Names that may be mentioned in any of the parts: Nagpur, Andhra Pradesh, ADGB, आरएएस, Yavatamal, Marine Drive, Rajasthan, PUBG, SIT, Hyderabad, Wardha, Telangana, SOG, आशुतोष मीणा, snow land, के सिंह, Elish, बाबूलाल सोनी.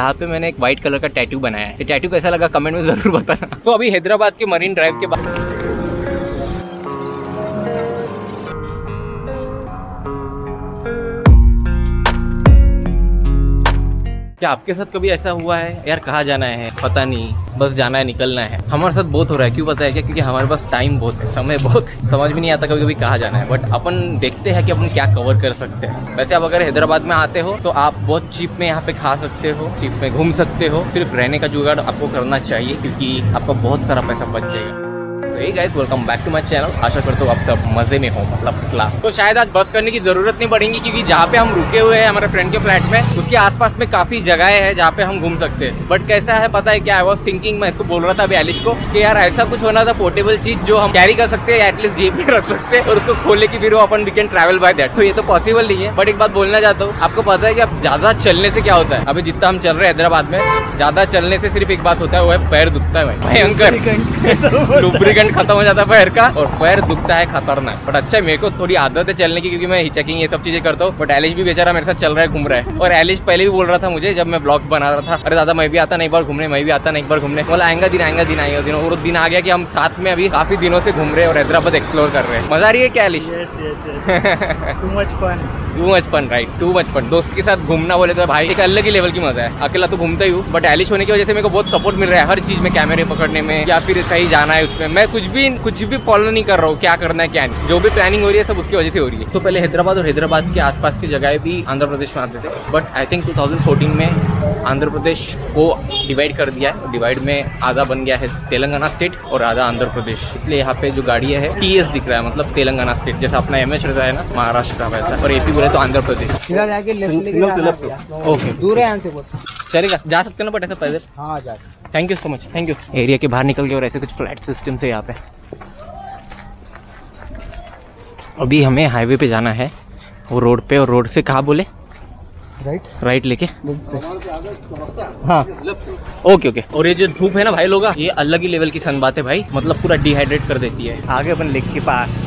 यहाँ पे मैंने एक व्हाइट कलर का टैटू बनाया है। ये टैटू कैसा लगा कमेंट में जरूर बताना। तो अभी हैदराबाद के मरीन ड्राइव के बाद क्या आपके साथ कभी ऐसा हुआ है यार कहाँ जाना है पता नहीं, बस जाना है निकलना है? हमारे साथ बहुत हो रहा है। क्यों पता है क्या? क्योंकि हमारे पास टाइम बहुत है, समय बहुत, समझ में नहीं आता कभी कभी कहाँ जाना है। बट अपन देखते हैं कि अपन क्या कवर कर सकते हैं। वैसे आप अगर हैदराबाद में आते हो तो आप बहुत चीप में यहाँ पे खा सकते हो, चीप में घूम सकते हो। सिर्फ रहने का जुगाड़ आपको करना चाहिए क्योंकि आपका बहुत सारा पैसा बच जाएगा। Hey guys, welcome back to my channel. आशा करता हूँ आप सब मजे में हो, मतलब क्लास। तो शायद आज बस करने की जरूरत नहीं पड़ेगी क्योंकि जहाँ पे हम रुके हुए हैं हमारे फ्रेंड के फ्लैट में, उसके आसपास में काफी जगह है जहाँ पे हम घूम सकते हैं। बट कैसा है पता है क्या, आई वाज थिंकिंग, मैं इसको बोल रहा था अभी एलिश को कि यार ऐसा कुछ होना था पोर्टेबल चीज जो हम कैरी कर सकते हैं, एटलीस्ट जेब में रख सकते हैं और उसको खोले की फिर वो अपन we can travel by that. तो ये तो पॉसिबल नहीं है। बट एक बात बोलना चाहता हूँ, आपको पता है कि आप ज्यादा चलने से क्या होता है? अभी जितना हम चल रहे हैं हैदराबाद में, ज्यादा चलने से सिर्फ एक बात होता है, वो है पैर दुखता है भयंकर, लुब्रिकेंट खत्म हो जाता है पैर का और पैर दुखता है खतरनाक। बट अच्छा मेरे को थोड़ी आदत है चलने की क्योंकि मैं हिचकिंग ये सब चीजें करता हूँ। बट एलिश भी बेचारा मेरे साथ चल रहा है, घूम रहा है। और एलिश पहले भी बोल रहा था मुझे जब मैं ब्लॉग्स बना रहा था, अरे दादा मैं भी आता ना एक बार घूमने, मैं भी आता ना एक बार घूमने। बोला आएगा दिन, आएगा दिन, आएगा दिन। और दिन आ गया कि हम साथ में अभी काफी दिनों से घूम रहे और हैदराबाद एक्सप्लोर कर रहे हैं। मजा आ रही है क्या एलिश? Too much fun, too much fun, right, too much fun. दोस्त के साथ घूमना बोले तो भाई एक अलग ही लेवल की मजा है। अकेला तो घूमता ही हूँ बट एलिश होने की वजह से मेरे को बहुत सपोर्ट मिल रहा है हर चीज में, कैमरे पकड़ने में या फिर कहीं जाना है उसमें। मैं कुछ भी फॉलो नहीं कर रहा हूँ, क्या करना है क्या नहीं, जो भी प्लानिंग हो रही है सब उसकी वजह से हो रही है। तो पहले हैदराबाद और हैदराबाद के आसपास की जगह भी आंध्र प्रदेश में आते थे बट आई थिंक 2014 में आंध्र प्रदेश को डिवाइड कर दिया है। डिवाइड में आधा बन गया है तेलंगाना स्टेट और आधा आंध्र प्रदेश, इसलिए यहाँ पे जो गाड़ियाँ है टीएस दिख रहा है, मतलब तेलंगाना स्टेट। जैसा अपना एमएच रहता है ना महाराष्ट्र का, वैसा। और एपी बोले तो आंध्र प्रदेश। ओके दूर है यहाँ से, चलेगा, जा सकते ना बट ऐसा पैदल। हाँ जा। Thank you so much, thank you. Area के बाहर निकल गए और ऐसे कुछ फ्लैट सिस्टम से यहाँ पे। अभी हमें हाईवे पे जाना है, वो रोड पे, और रोड से कहाँ बोले राइट लेके, हाँ ओके ओके। और ये जो धूप है ना भाई लोग, ये अलग ही लेवल की सन बात है भाई, मतलब पूरा डिहाइड्रेट कर देती है। आगे अपन लेक के पास,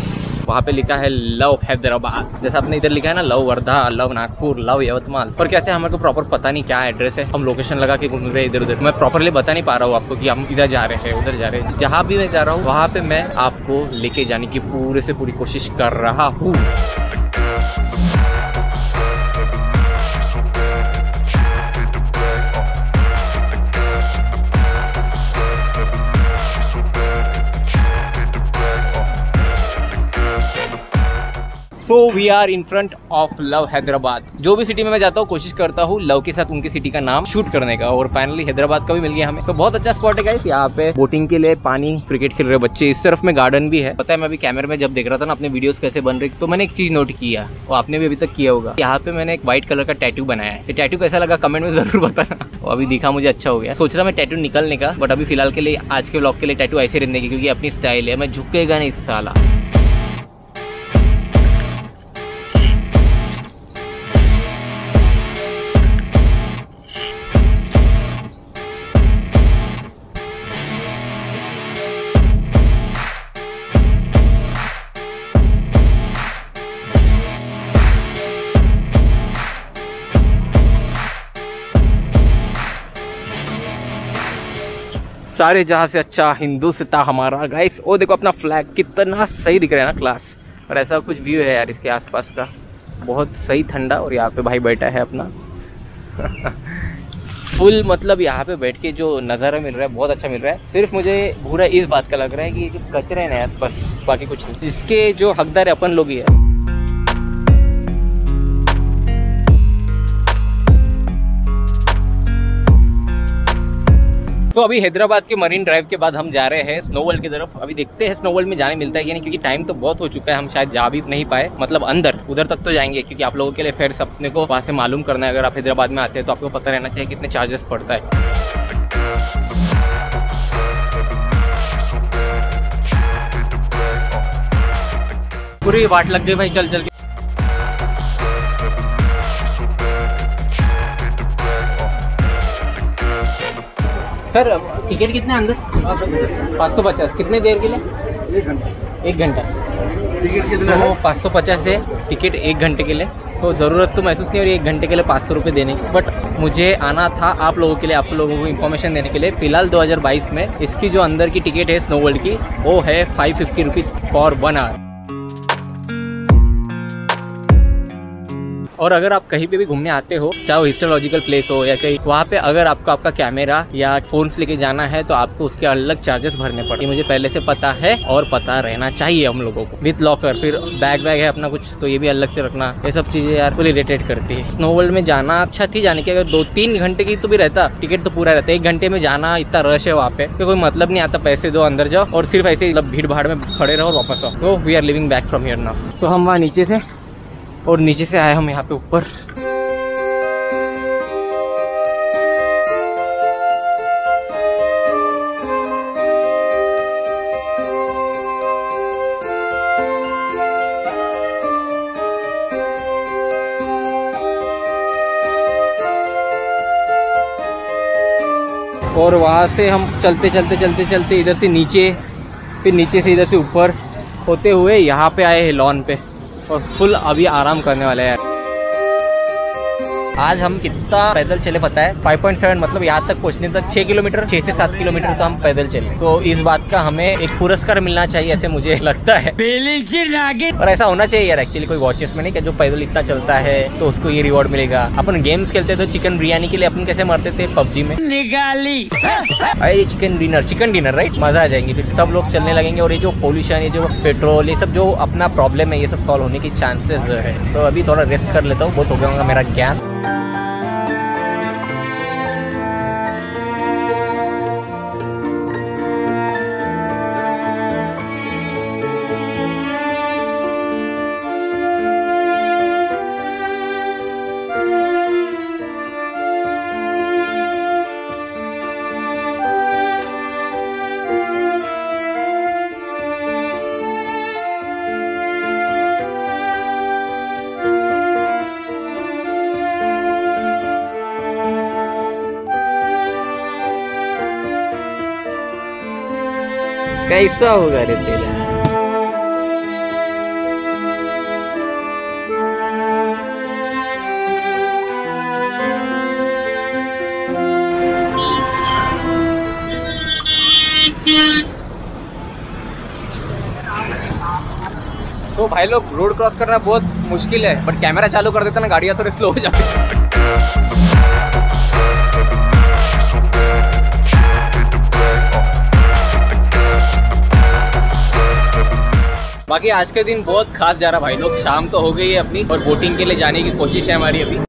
वहाँ पे लिखा है लव हैदराबाद, जैसा आपने इधर लिखा है ना love Wardha, love Nagpur, love Yavatmal. पर कैसे हमारे को प्रॉपर पता नहीं क्या एड्रेस है, हम लोकेशन लगा के घूम रहे इधर उधर। मैं प्रॉपरली बता नहीं पा रहा हूँ आपको कि हम इधर जा रहे हैं उधर जा रहे हैं। जहाँ भी मैं जा रहा हूँ वहाँ पे मैं आपको लेके जाने की पूरे से पूरी कोशिश कर रहा हूँ। So we are in front of love Hyderabad. जो भी सिटी में मैं जाता हूँ कोशिश करता हूँ लव के साथ उनकी सिटी का नाम शूट करने का, और फाइनली हैदराबाद का भी मिल गया हमें। तो बहुत अच्छा स्पॉट है गाइस, यहाँ पे बोटिंग के लिए, पानी, क्रिकेट खेल रहे बच्चे, इस तरफ में गार्डन भी है। पता है मैं अभी कैमरे में जब देख रहा था ना अपने वीडियोस कैसे बन रही, तो मैंने एक चीज नोट किया और आपने भी अभी तक किया होगा, यहाँ पे मैंने एक व्हाइट कलर का टैटू बनाया है। ये टैटू कैसा लगा कमेंट में जरूर बताना। और अभी दिखा मुझे अच्छा हो गया, सोच रहा मैं टैटू निकलने का बट अभी फिलहाल के लिए आज के व्लॉग के लिए टैटू ऐसे रहने की क्योंकि अपनी स्टाइल है, मैं झुकेगा नहीं साला। सारे जहाँ से अच्छा हिंदुस्तान हमारा गाइस। ओ देखो अपना फ्लैग कितना सही दिख रहा है ना क्लास। और ऐसा कुछ व्यू है यार इसके आसपास का, बहुत सही ठंडा। और यहाँ पे भाई बैठा है अपना फुल, मतलब यहाँ पे बैठ के जो नज़ारा मिल रहा है बहुत अच्छा मिल रहा है। सिर्फ मुझे बुरा इस बात का लग रहा है कि कचरा है ना यार, बस, बाकी कुछ नहीं। इसके जो हकदार है अपन लोग ही है। तो अभी हैदराबाद के मरीन ड्राइव के बाद हम जा रहे हैं स्नो वर्ल्ड की तरफ। अभी देखते हैं स्नो वर्ल्ड में जाने मिलता है या नहीं क्योंकि टाइम तो बहुत हो चुका है, हम शायद जा भी नहीं पाए, मतलब अंदर उधर तक तो जाएंगे क्योंकि आप लोगों के लिए फेयर अपने को वहाँ से मालूम करना है। अगर आप हैदराबाद में आते हैं तो आपको पता रहना चाहिए कितने चार्जेस पड़ता है। पूरी वाट लग गई भाई, चल चल के। सर टिकट कितना अंदर? 550। कितने देर के लिए? 1 घंटा। टिकट कितना? 550 है टिकट 1 घंटे के लिए। सो ज़रूरत तो महसूस नहीं हो रही 1 घंटे के लिए 500 रुपये देने की, बट मुझे आना था आप लोगों के लिए, आप लोगों को इन्फॉर्मेशन देने के लिए। फिलहाल 2022 में इसकी जो अंदर की टिकट है स्नो वर्ल्ड की, वो है 550 रुपीज़ फॉर 1 आवर। और अगर आप कहीं पे भी घूमने आते हो, चाहे वो हिस्टोलॉजिकल प्लेस हो या कहीं, वहाँ पे अगर आपको आपका कैमरा या फोन्स लेके जाना है तो आपको उसके अलग चार्जेस भरने पड़ते हैं। मुझे पहले से पता है और पता रहना चाहिए हम लोगों को। विथ लॉकर, फिर बैग है अपना कुछ तो ये भी अलग से रखना, ये सब चीज़ें यार फुल इरिटेट करती है। स्नो वर्ल्ड में जाना अच्छा थी, जाने के अगर 2-3 घंटे की तो भी रहता, टिकट तो पूरा रहता है। 1 घंटे में जाना, इतना रश है वहाँ पे कि कोई मतलब नहीं आता। पैसे दो, अंदर जाओ और सिर्फ ऐसे ही भीड़ भाड़ में खड़े रहो और वापस आओ। तो we are living back from here now. तो हम वहाँ नीचे थे और नीचे से आए हम यहाँ पे ऊपर। और वहाँ से हम चलते चलते चलते चलते इधर से नीचे, फिर नीचे से इधर से ऊपर होते हुए यहाँ पे आए हैं लॉन पे, और फुल अभी आराम करने वाले हैं। आज हम कितना पैदल चले पता है? 5.7 मतलब यहाँ तक पहुँचने तक 6 किलोमीटर, 6 से 7 किलोमीटर तो हम पैदल चले। तो इस बात का हमें एक पुरस्कार मिलना चाहिए ऐसे मुझे लगता है, और ऐसा होना चाहिए यार। एक्चुअली कोई वॉचेस में नहीं कि जो पैदल इतना चलता है तो उसको ये रिवॉर्ड मिलेगा। अपन गेम्स खेलते तो चिकन बिरयानी के लिए अपन कैसे मरते थे PUBG में, निकाली अरे चिकन डिनर राइट, मजा आ जाएंगे। फिर सब लोग चलने लगेंगे और ये जो पोल्यूशन, ये जो पेट्रोल, ये सब जो अपना प्रॉब्लम है, ये सब सॉल्व होने की चांसेस है। तो अभी थोड़ा रेस्ट कर लेता हूँ, बहुत हो गया होगा मेरा ज्ञान। कैसा होगा रे तेरा। तो भाई लोग, रोड क्रॉस करना बहुत मुश्किल है, बट कैमरा चालू कर देता ना, गाड़ियां थोड़ी स्लो हो जाती। बाकी आज के दिन बहुत खास जा रहा भाई लोग। शाम तो हो गई है अपनी, और बोटिंग के लिए जाने की कोशिश है हमारी अभी।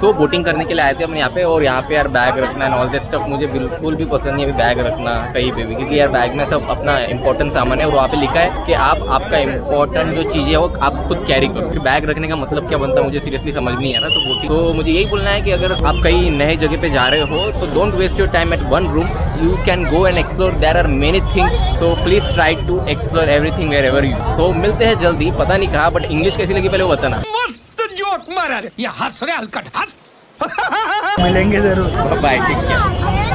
सो बोटिंग करने के लिए आए थे हम यहाँ पे, और यहाँ पे यार बैग रखना एंड ऑल दैट स्टफ मुझे बिल्कुल भी पसंद नहीं है अभी बैग रखना कहीं पे भी, क्योंकि यार बैग में सब अपना इंपॉर्टेंट सामान है। और वहाँ पे लिखा है कि आप आपका इंपॉर्टेंट जो चीज़ें है वो आप खुद कैरी करो। फिर बैग रखने का मतलब क्या बनता है मुझे सीरियसली समझ नहीं आ रहा। तो बोटिंग तो मुझे यही बोलना है कि अगर आप कहीं नए जगह पर जा रहे हो तो don't waste your time at one room, you can go and explore, there are many things, so please try to explore everything wherever you. So मिलते हैं जल्दी, पता नहीं कहाँ, बट इंग्लिश कैसी लगी पहले वो बताना। जोक मारा रे, ये हंस रहे हल्का, मिलेंगे जरूर, बाय, ठीक है।